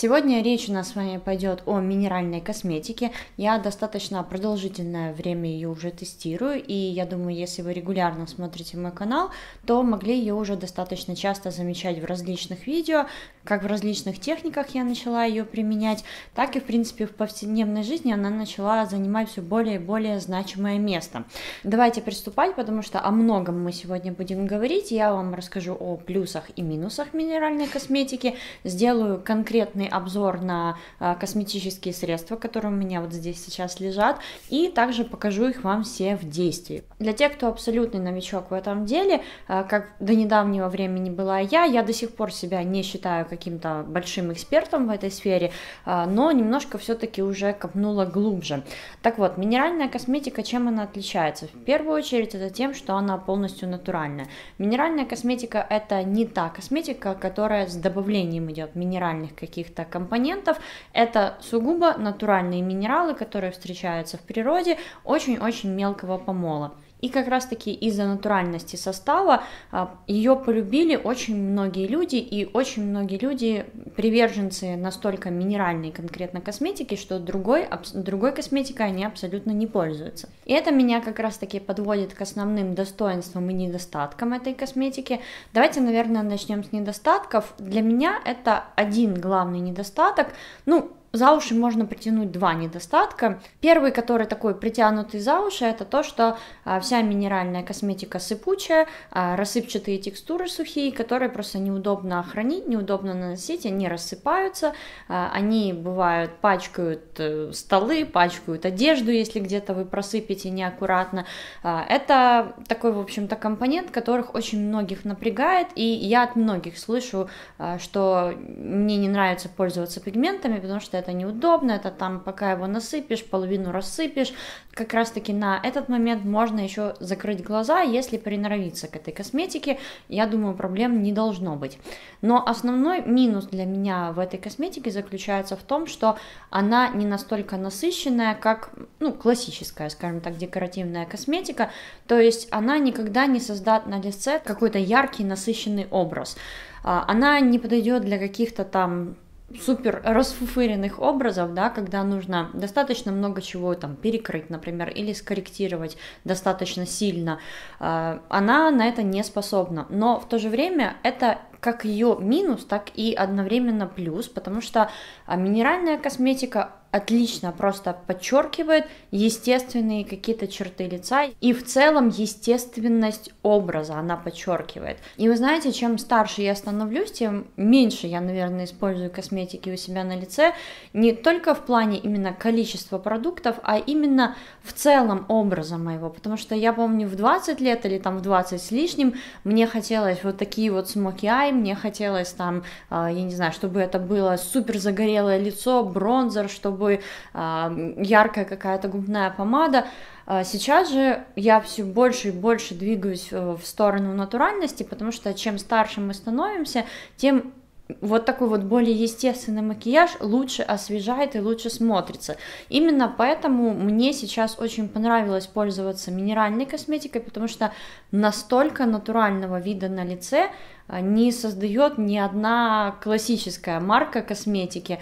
Сегодня речь у нас с вами пойдет о минеральной косметике. Я достаточно продолжительное время ее уже тестирую, и я думаю, если вы регулярно смотрите мой канал, то могли ее уже достаточно часто замечать в различных видео, как в различных техниках я начала ее применять, так и в принципе в повседневной жизни она начала занимать все более и более значимое место. Давайте приступать, потому что о многом мы сегодня будем говорить. Я вам расскажу о плюсах и минусах минеральной косметики, сделаю конкретный обзор на косметические средства, которые у меня вот здесь сейчас лежат, и также покажу их вам все в действии. Для тех, кто абсолютный новичок в этом деле, как до недавнего времени была я до сих пор себя не считаю каким-то большим экспертом в этой сфере, но немножко все-таки уже копнула глубже. Так вот, минеральная косметика, чем она отличается? В первую очередь это тем, что она полностью натуральная. Минеральная косметика — это не та косметика, которая с добавлением идет минеральных каких-то компонентов. Это сугубо натуральные минералы, которые встречаются в природе очень-очень мелкого помола. И как раз таки из-за натуральности состава ее полюбили очень многие люди, и очень многие люди приверженцы настолько минеральной конкретно косметики, что другой косметикой они абсолютно не пользуются. И это меня как раз таки подводит к основным достоинствам и недостаткам этой косметики. Давайте, наверное, начнем с недостатков. Для меня это один главный недостаток. За уши можно притянуть два недостатка. Первый, который такой притянутый за уши, это то, что вся минеральная косметика сыпучая, рассыпчатые текстуры сухие, которые просто неудобно хранить, неудобно наносить, они рассыпаются, они бывают пачкают столы, пачкают одежду, если где-то вы просыпете неаккуратно. Это такой, в общем-то, компонент, которых очень многих напрягает, и я от многих слышу, что мне не нравится пользоваться пигментами, потому что это неудобно, это там пока его насыпешь, половину рассыпешь. Как раз таки на этот момент можно еще закрыть глаза, если приноровиться к этой косметике. Я думаю, проблем не должно быть. Но основной минус для меня в этой косметике заключается в том, что она не настолько насыщенная, как классическая, скажем так, декоративная косметика. То есть она никогда не создаст на лице какой-то яркий, насыщенный образ. Она не подойдет для каких-то там супер расфуфыренных образов, да, когда нужно достаточно много чего там перекрыть, например, или скорректировать достаточно сильно. Она на это не способна, но в то же время это как ее минус, так и одновременно плюс, потому что минеральная косметика отлично просто подчеркивает естественные какие-то черты лица и в целом естественность образа она подчеркивает. И вы знаете, чем старше я становлюсь, тем меньше я, наверное, использую косметики у себя на лице, не только в плане именно количества продуктов, а именно в целом образа моего, потому что я помню в 20 лет или там в 20 с лишним мне хотелось вот такие вот смоки-ай, мне хотелось там, я не знаю, чтобы это было супер загорелое лицо, бронзер, чтобы яркая какая-то губная помада. Сейчас же я все больше и больше двигаюсь в сторону натуральности, потому что чем старше мы становимся, тем вот такой вот более естественный макияж лучше освежает и лучше смотрится. Именно поэтому мне сейчас очень понравилось пользоваться минеральной косметикой, потому что настолько натурального вида на лице не создает ни одна классическая марка косметики.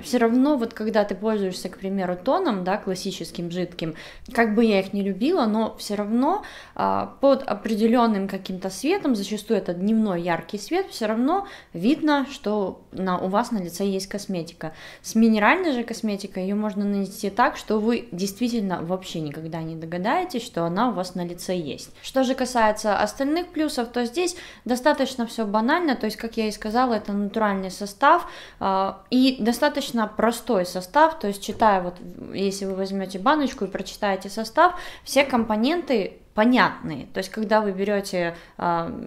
Все равно, вот когда ты пользуешься, к примеру, тоном, да, классическим, жидким, как бы я их не любила, но все равно под определенным каким-то светом, зачастую это дневной яркий свет, все равно видно, что у вас на лице есть косметика. С минеральной же косметикой ее можно нанести так, что вы действительно вообще никогда не догадаетесь, что она у вас на лице есть. Что же касается остальных плюсов, то здесь достаточно все банально, то есть, как я и сказала, это натуральный состав и достаточно простой состав, то есть, читая, вот если вы возьмете баночку и прочитаете состав, все компоненты понятные, то есть когда вы берете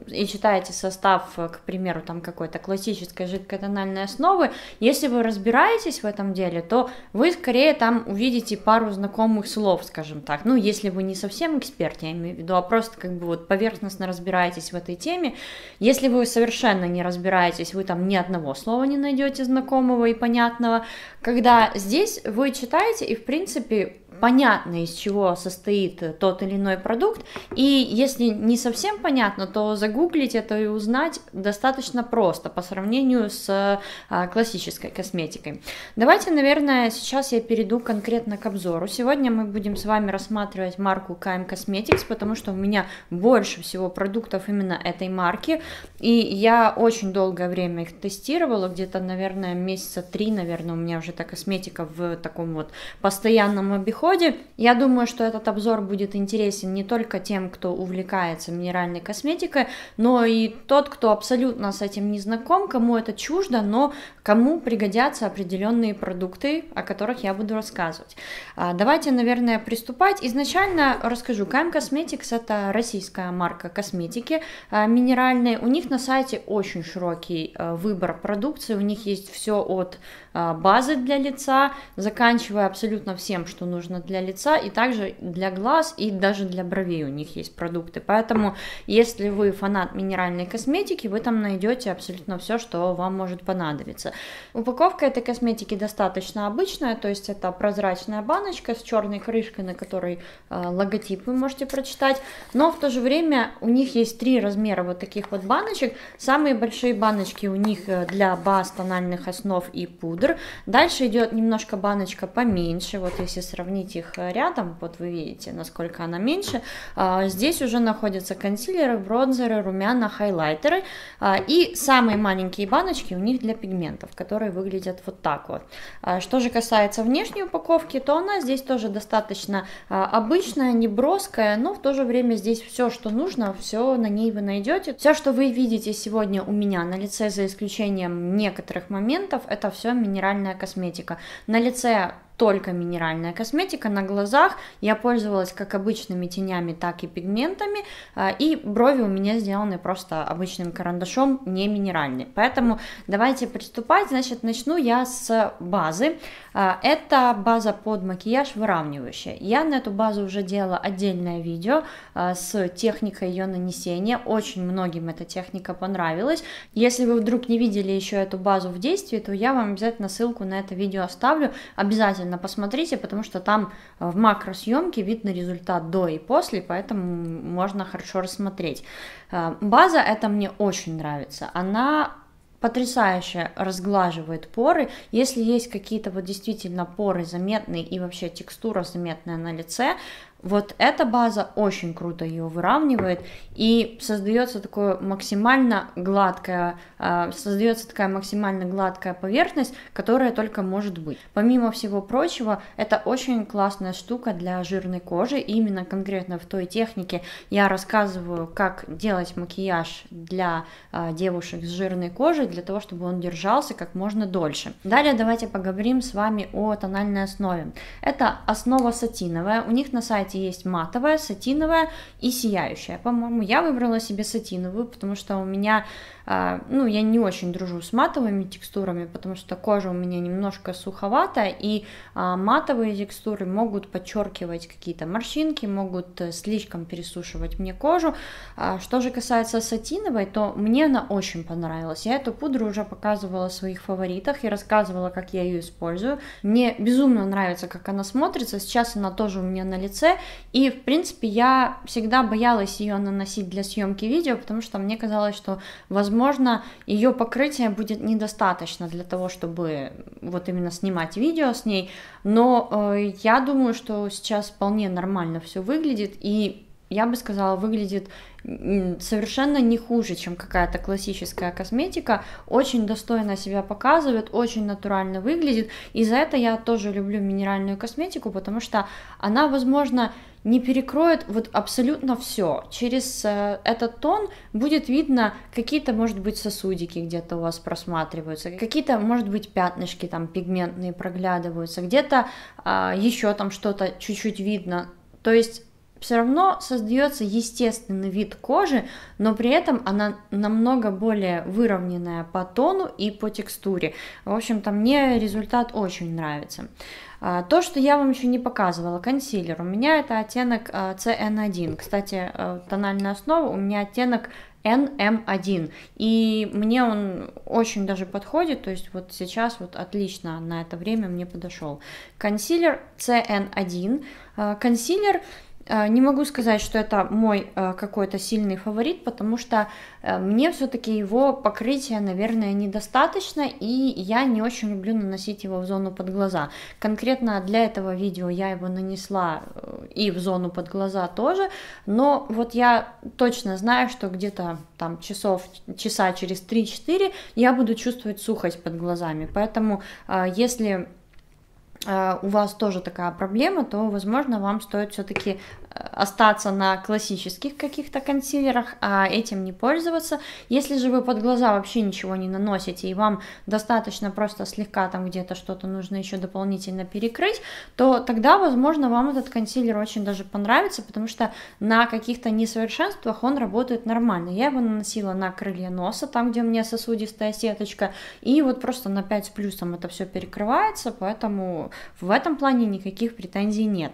и читаете состав, к примеру, там какой-то классической жидкой тональной основы, если вы разбираетесь в этом деле, то вы скорее там увидите пару знакомых слов, скажем так, если вы не совсем эксперт, я имею в виду, а просто как бы вот поверхностно разбираетесь в этой теме. Если вы совершенно не разбираетесь, вы там ни одного слова не найдете знакомого и понятного, когда здесь вы читаете и в принципе понятно, из чего состоит тот или иной продукт, и если не совсем понятно, то загуглить это и узнать достаточно просто по сравнению с классической косметикой. Давайте, наверное, сейчас я перейду конкретно к обзору. Сегодня мы будем с вами рассматривать марку KM Cosmetics, потому что у меня больше всего продуктов именно этой марки, и я очень долгое время их тестировала, где-то, наверное, месяца 3, наверное, у меня уже эта косметика в таком вот постоянном обиходе. Я думаю, что этот обзор будет интересен не только тем, кто увлекается минеральной косметикой, но и тот, кто абсолютно с этим не знаком, кому это чуждо, но кому пригодятся определенные продукты, о которых я буду рассказывать. Давайте, наверное, приступать. Изначально расскажу, KM Cosmetics — это российская марка косметики минеральной. У них на сайте очень широкий выбор продукции, у них есть все от базы для лица, заканчивая абсолютно всем, что нужно для лица, и также для глаз, и даже для бровей у них есть продукты. Поэтому, если вы фанат минеральной косметики, вы там найдете абсолютно все, что вам может понадобиться. Упаковка этой косметики достаточно обычная, то есть это прозрачная баночка с черной крышкой, на которой логотип вы можете прочитать, но в то же время у них есть 3 размера вот таких вот баночек. Самые большие баночки у них для баз, тональных основ и пудр. Дальше идет немножко баночка поменьше, вот если сравнить их рядом, вот вы видите, насколько она меньше. Здесь уже находятся консилеры, бронзеры, румяна, хайлайтеры, и самые маленькие баночки у них для пигментов, которые выглядят вот так вот. Что же касается внешней упаковки, то она здесь тоже достаточно обычная, неброская, но в то же время здесь все, что нужно, все на ней вы найдете. Все, что вы видите сегодня у меня на лице, за исключением некоторых моментов, это все минеральная косметика. На лице только минеральная косметика, на глазах я пользовалась как обычными тенями, так и пигментами, и брови у меня сделаны просто обычным карандашом, не минеральный. Поэтому давайте приступать. Значит, начну я с базы. Это база под макияж выравнивающая. Я на эту базу уже делала отдельное видео с техникой ее нанесения. Очень многим эта техника понравилась. Если вы вдруг не видели еще эту базу в действии, то я вам обязательно ссылку на это видео оставлю. Обязательно посмотрите, потому что там в макросъемке видно результат до и после, поэтому можно хорошо рассмотреть. База эта мне очень нравится, она потрясающе разглаживает поры. Если есть какие-то вот действительно поры заметные и вообще текстура заметная на лице, вот эта база очень круто ее выравнивает, и создается такое максимально гладкое, создается такая максимально гладкая поверхность, которая только может быть. Помимо всего прочего, это очень классная штука для жирной кожи. И именно конкретно в той технике я рассказываю, как делать макияж для девушек с жирной кожей, для того, чтобы он держался как можно дольше. Далее давайте поговорим с вами о тональной основе. Это основа сатиновая. У них на сайте есть матовая, сатиновая и сияющая. По-моему, я выбрала себе сатиновую, потому что у меня, ну, я не очень дружу с матовыми текстурами, потому что кожа у меня немножко суховатая, и матовые текстуры могут подчеркивать какие-то морщинки, могут слишком пересушивать мне кожу. Что же касается сатиновой, то мне она очень понравилась. Я эту пудру уже показывала в своих фаворитах и рассказывала, как я ее использую. Мне безумно нравится, как она смотрится. Сейчас она тоже у меня на лице. И, в принципе, я всегда боялась ее наносить для съемки видео, потому что мне казалось, что, возможно, ее покрытия будет недостаточно для того, чтобы вот именно снимать видео с ней. Но я думаю, что сейчас вполне нормально все выглядит, и я бы сказала, выглядит совершенно не хуже, чем какая-то классическая косметика. Очень достойно себя показывает, очень натурально выглядит. И за это я тоже люблю минеральную косметику, потому что она, возможно, не перекроет вот абсолютно все. Через этот тон будет видно какие-то, может быть, сосудики где-то у вас просматриваются, какие-то, может быть, пятнышки там пигментные проглядываются, где-то еще там что-то чуть-чуть видно. То есть все равно создается естественный вид кожи, но при этом она намного более выровненная по тону и по текстуре. В общем-то, мне результат очень нравится. То, что я вам еще не показывала, консилер. У меня это оттенок CN1. Кстати, тональная основа у меня оттенок NM1. И мне он очень даже подходит, то есть вот сейчас вот отлично на это время мне подошел. Консилер CN1. Консилер, не могу сказать, что это мой какой-то сильный фаворит, потому что мне все-таки его покрытия, наверное, недостаточно, и я не очень люблю наносить его в зону под глаза. Конкретно для этого видео я его нанесла и в зону под глаза тоже, но вот я точно знаю, что где-то там часа через 3-4 я буду чувствовать сухость под глазами, поэтому если у вас тоже такая проблема, то, возможно, вам стоит все-таки остаться на классических каких-то консилерах, а этим не пользоваться. Если же вы под глаза вообще ничего не наносите, и вам достаточно просто слегка там где-то что-то нужно еще дополнительно перекрыть, то тогда, возможно, вам этот консилер очень даже понравится, потому что на каких-то несовершенствах он работает нормально. Я его наносила на крылья носа, там, где у меня сосудистая сеточка, и вот просто на 5 с плюсом это все перекрывается, поэтому в этом плане никаких претензий нет.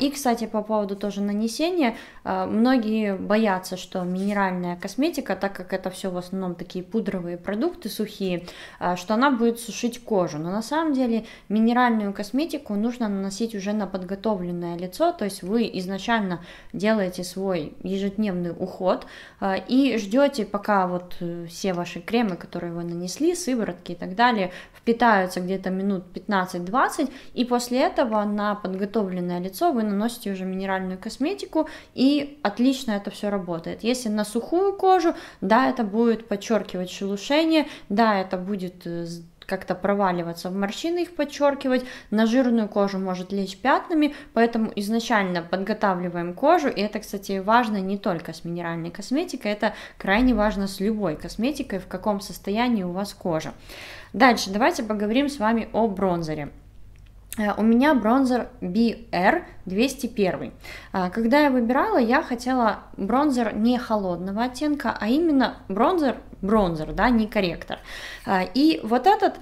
И, кстати, по поводу тоже нанесение. Многие боятся, что минеральная косметика, так как это все в основном такие пудровые продукты сухие, что она будет сушить кожу. Но на самом деле минеральную косметику нужно наносить уже на подготовленное лицо, то есть вы изначально делаете свой ежедневный уход и ждете, пока вот все ваши кремы, которые вы нанесли, сыворотки и так далее, впитаются где-то минут 15-20, и после этого на подготовленное лицо вы наносите уже минеральную косметику, и отлично это все работает. Если на сухую кожу, да, это будет подчеркивать шелушение, да, это будет как-то проваливаться в морщины, их подчеркивать, на жирную кожу может лечь пятнами, поэтому изначально подготавливаем кожу, и это, кстати, важно не только с минеральной косметикой, это крайне важно с любой косметикой, в каком состоянии у вас кожа. Дальше давайте поговорим с вами о бронзере. У меня бронзер BR201. Когда я выбирала, я хотела бронзер не холодного оттенка, а именно бронзер, да, не корректор. И вот этот,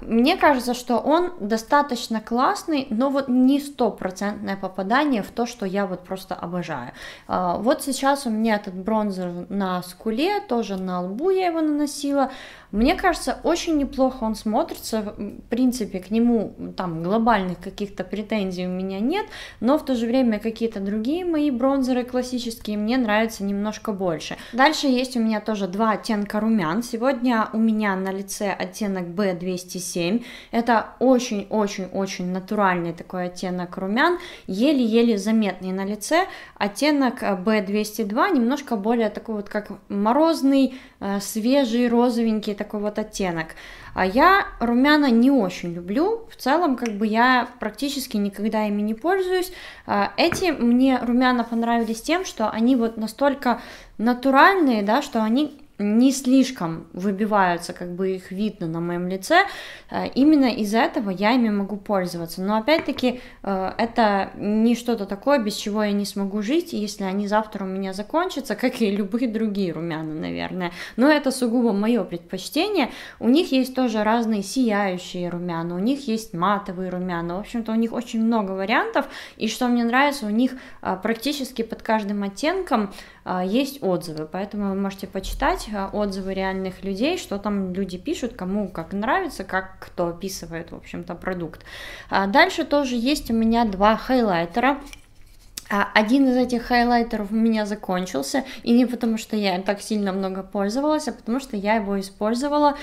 мне кажется, что он достаточно классный, но вот не стопроцентное попадание в то, что я вот просто обожаю. Вот сейчас у меня этот бронзер на скуле, тоже на лбу я его наносила. Мне кажется, очень неплохо он смотрится, в принципе, к нему там глобальных каких-то претензий у меня нет, но в то же время какие-то другие мои бронзеры классические мне нравятся немножко больше. Дальше есть у меня тоже два оттенка румян, сегодня у меня на лице оттенок B207, это очень-очень-очень натуральный такой оттенок румян, еле-еле заметный на лице, оттенок B202 немножко более такой вот как морозный, свежий, розовенький, такой вот оттенок. А я румяна не очень люблю, в целом как бы я практически никогда ими не пользуюсь. Эти мне румяна понравились тем, что они вот настолько натуральные, да, что они не слишком выбиваются, как бы их видно на моем лице, именно из-за этого я ими могу пользоваться, но опять-таки это не что-то такое, без чего я не смогу жить, если они завтра у меня закончатся, как и любые другие румяна, наверное, но это сугубо мое предпочтение. У них есть тоже разные сияющие румяна, у них есть матовые румяна, в общем-то у них очень много вариантов, и что мне нравится, у них практически под каждым оттенком есть отзывы, поэтому вы можете почитать отзывы реальных людей, что там люди пишут, кому как нравится, как кто описывает, в общем-то, продукт. Дальше тоже есть у меня два хайлайтера. Один из этих хайлайтеров у меня закончился, и не потому, что я им так сильно много пользовалась, а потому, что я его использовала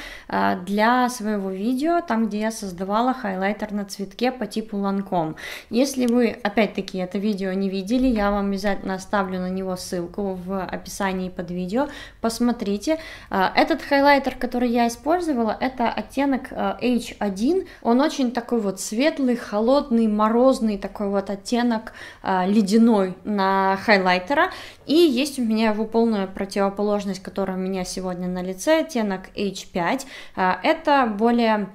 для своего видео, там, где я создавала хайлайтер на цветке по типу Ланком. Если вы, опять-таки, это видео не видели, я вам обязательно оставлю на него ссылку в описании под видео, посмотрите. Этот хайлайтер, который я использовала, это оттенок H1, он очень такой вот светлый, холодный, морозный, такой вот оттенок ледяной на хайлайтера, и есть у меня его полная противоположность, которая у меня сегодня на лице, оттенок H5, это более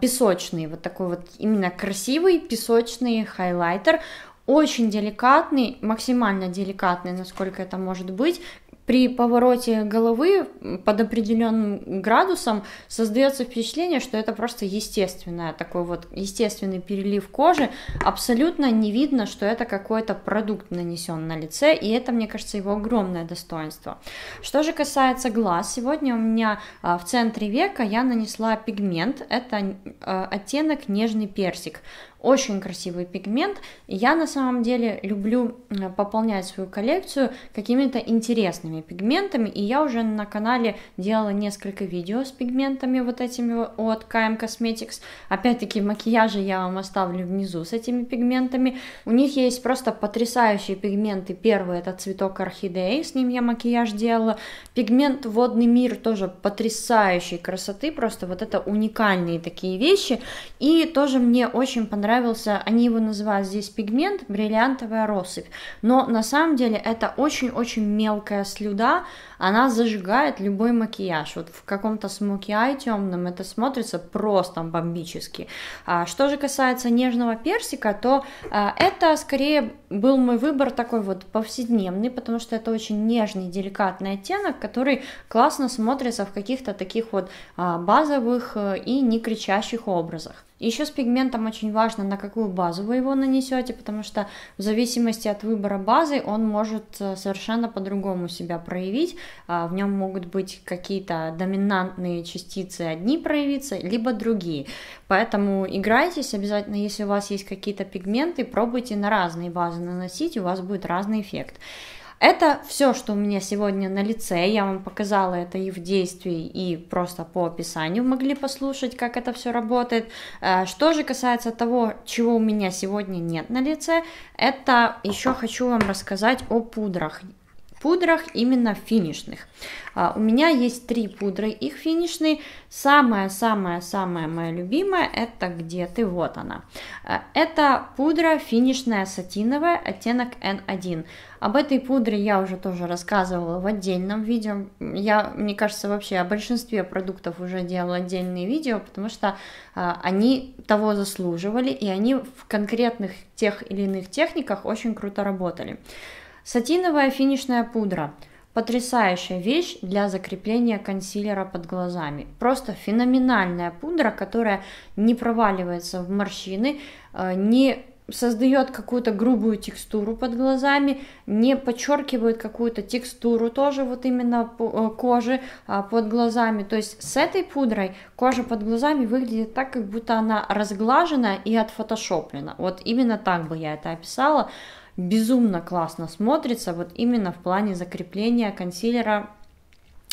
песочный, вот такой вот именно красивый песочный хайлайтер, очень деликатный, максимально деликатный, насколько это может быть. при повороте головы под определенным градусом создается впечатление, что это просто естественное, такой вот естественный перелив кожи. Абсолютно не видно, что это какой-то продукт нанесен на лице, и это, мне кажется, его огромное достоинство. Что же касается глаз, сегодня у меня в центре века я нанесла пигмент, это оттенок нежный персик. Очень красивый пигмент. Я на самом деле люблю пополнять свою коллекцию какими-то интересными пигментами, и я уже на канале делала несколько видео с пигментами вот этими от KM Cosmetics. Опять-таки макияжи я вам оставлю внизу с этими пигментами. У них есть просто потрясающие пигменты. Первый — это цветок орхидеи, с ним я макияж делала. Пигмент водный мир тоже потрясающей красоты, просто вот это уникальные такие вещи. И тоже мне очень понравилось. Они его называют здесь пигмент бриллиантовая россыпь, но на самом деле это очень-очень мелкая слюда, она зажигает любой макияж. Вот в каком-то смоки-ай темном это смотрится просто бомбически. Что же касается нежного персика, то это скорее был мой выбор такой вот повседневный, потому что это очень нежный, деликатный оттенок, который классно смотрится в каких-то таких вот базовых и не кричащих образах. Еще с пигментом очень важно, на какую базу вы его нанесете, потому что в зависимости от выбора базы он может совершенно по-другому себя проявить. В нем могут быть какие-то доминантные частицы одни проявиться, либо другие. Поэтому играйтесь обязательно, если у вас есть какие-то пигменты, пробуйте на разные базы наносить, у вас будет разный эффект. Это все, что у меня сегодня на лице, я вам показала это и в действии, и просто по описанию могли послушать, как это все работает. Что же касается того, чего у меня сегодня нет на лице, это еще хочу вам рассказать о пудрах. Пудрах именно финишных. У меня есть три пудры, их финишные. Самая-самая-самая моя любимая — это «Где ты?», вот она. Это пудра финишная сатиновая, оттенок N1. Об этой пудре я уже тоже рассказывала в отдельном видео. Я, мне кажется, вообще о большинстве продуктов уже делала отдельные видео, потому что они того заслуживали, и они в конкретных тех или иных техниках очень круто работали. Сатиновая финишная пудра. Потрясающая вещь для закрепления консилера под глазами. Просто феноменальная пудра, которая не проваливается в морщины, не создает какую-то грубую текстуру под глазами, не подчеркивает какую-то текстуру тоже вот именно кожи под глазами. То есть с этой пудрой кожа под глазами выглядит так, как будто она разглажена и отфотошоплена. Вот именно так бы я это описала. Безумно классно смотрится вот именно в плане закрепления консилера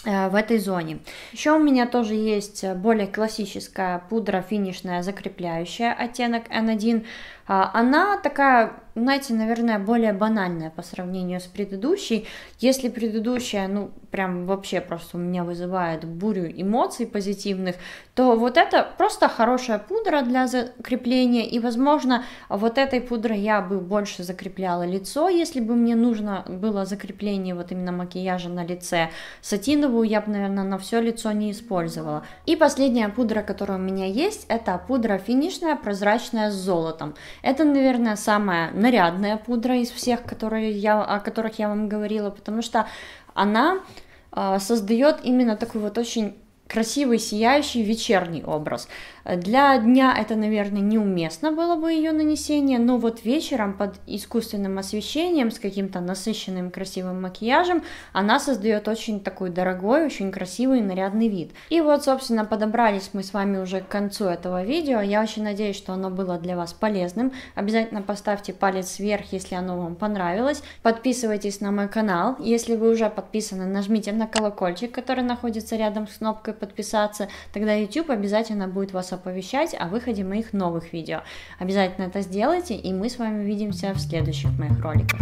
в этой зоне. Еще у меня тоже есть более классическая пудра финишная закрепляющая, оттенок N1. Она такая, знаете, наверное, более банальная по сравнению с предыдущей. Если предыдущая, ну, прям вообще просто у меня вызывает бурю эмоций позитивных, то вот это просто хорошая пудра для закрепления. И, возможно, вот этой пудрой я бы больше закрепляла лицо, если бы мне нужно было закрепление вот именно макияжа на лице. Сатиновую я бы, наверное, на все лицо не использовала. И последняя пудра, которая у меня есть, это пудра финишная, прозрачная с золотом. Это, наверное, самая нарядная пудра из всех, о которых я вам говорила, потому что она создает именно такой вот очень красивый, сияющий вечерний образ. Для дня это, наверное, неуместно было бы ее нанесение, но вот вечером под искусственным освещением, с каким-то насыщенным красивым макияжем, она создает очень такой дорогой, очень красивый нарядный вид. И вот, собственно, подобрались мы с вами уже к концу этого видео. Я очень надеюсь, что оно было для вас полезным. Обязательно поставьте палец вверх, если оно вам понравилось. Подписывайтесь на мой канал. Если вы уже подписаны, нажмите на колокольчик, который находится рядом с кнопкой подписаться, тогда YouTube обязательно будет вас оповещать о выходе моих новых видео. Обязательно это сделайте, и мы с вами увидимся в следующих моих роликах.